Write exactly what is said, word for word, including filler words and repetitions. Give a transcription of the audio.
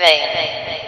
Bang.